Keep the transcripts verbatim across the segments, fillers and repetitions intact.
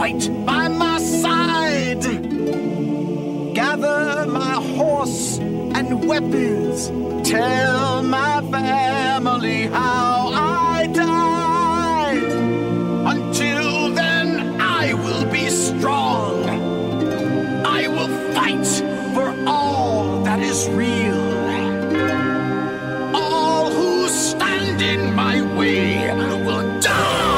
fight by my side. Gather my horse and weapons. Tell my family how I died. Until then, I will be strong. I will fight for all that is real. All who stand in my way will die. No!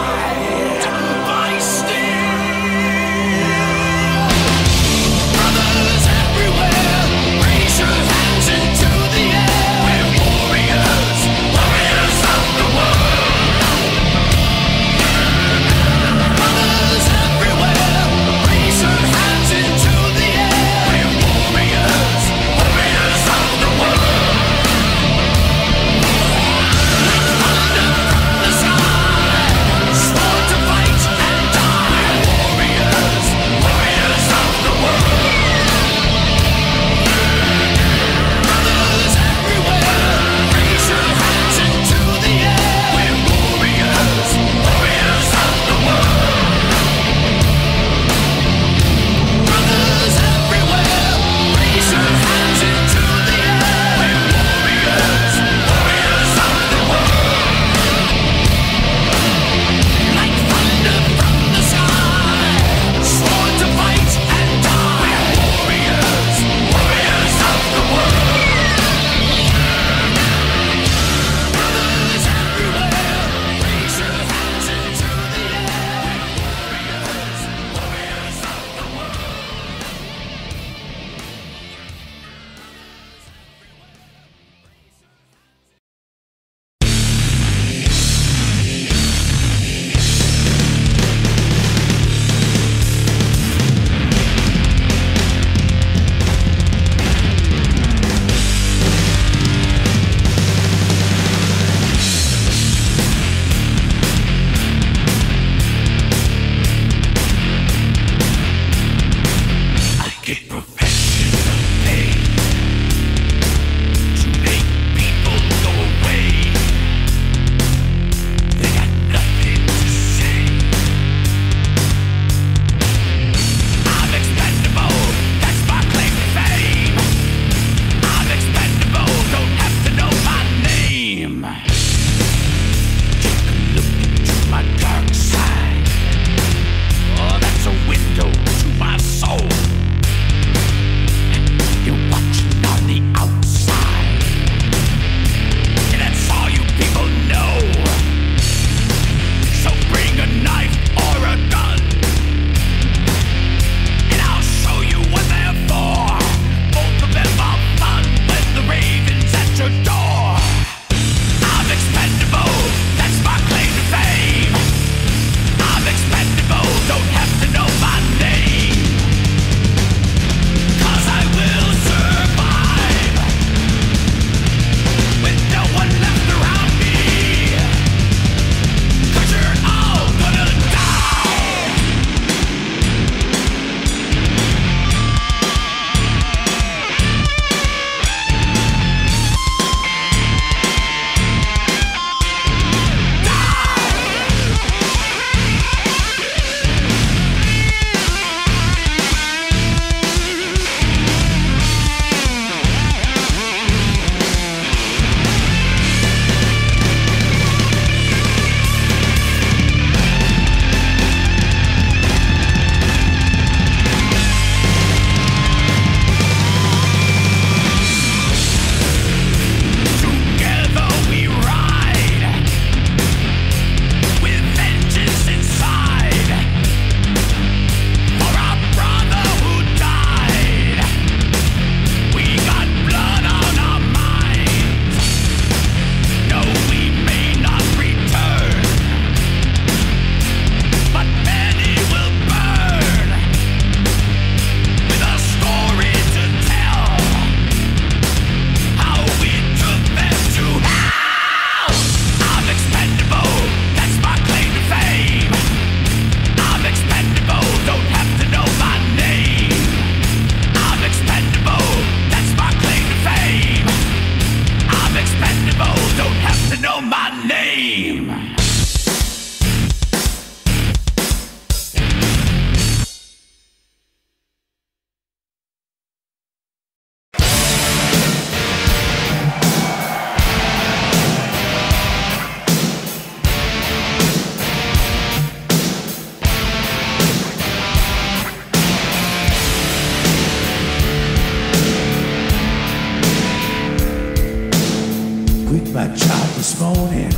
with my child this morning,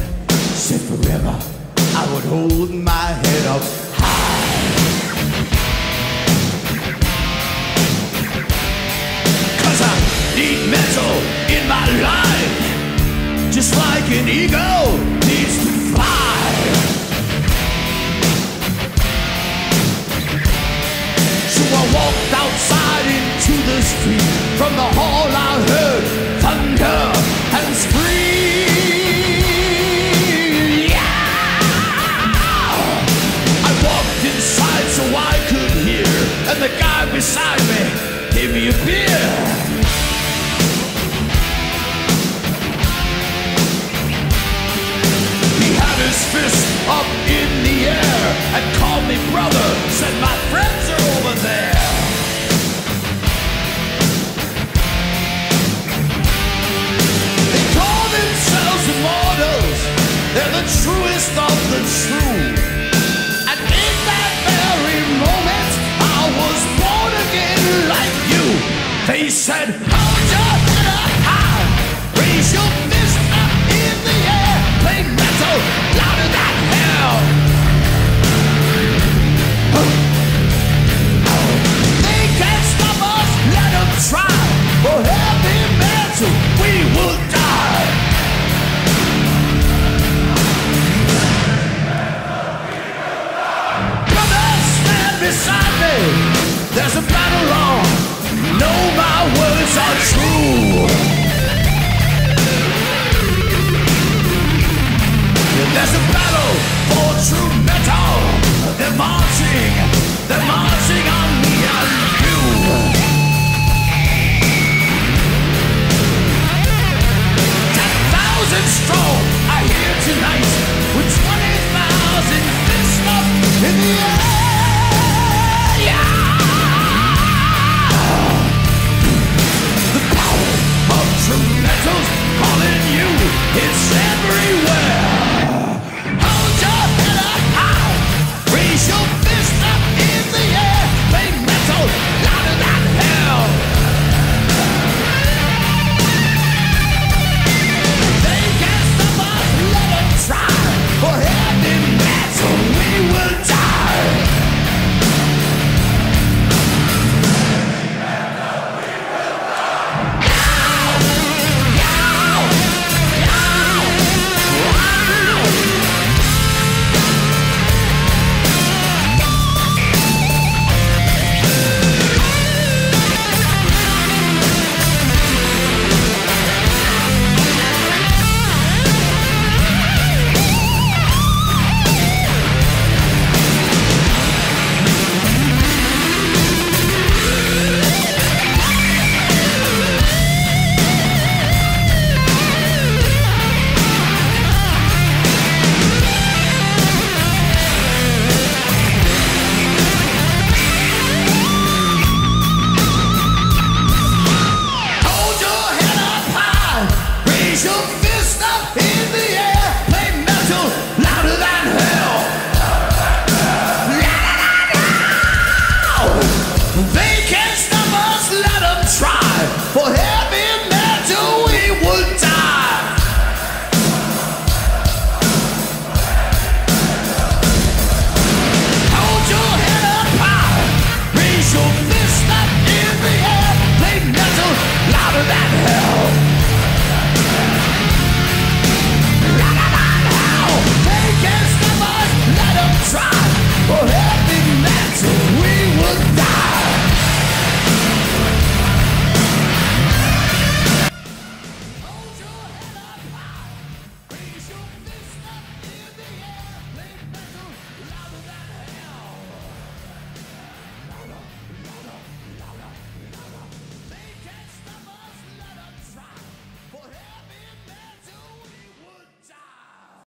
said forever I would hold my head up high. Cause I need metal in my life, just like an eagle needs to fly. So I walked outside into the street. From the hall I heard thunder and scream. Yeah! I walked inside so I could hear, and the guy beside me gave me a beer. He had his fist up in the air and called me brother, said my friends are over there. They're the truest of the true. And in that very moment, I was born again like you. They said, hold your head up high, raise your fist up in the air, play metal louder than hell. They can't stop us, let them try. For heavy metal, we will die. Beside me, there's a battle on. No, my words are true. There's a battle for true metal. They're marching, they're marching on me and you. Ten thousand strong are here tonight, with twenty thousand fists up in the air. True metal's calling you, it's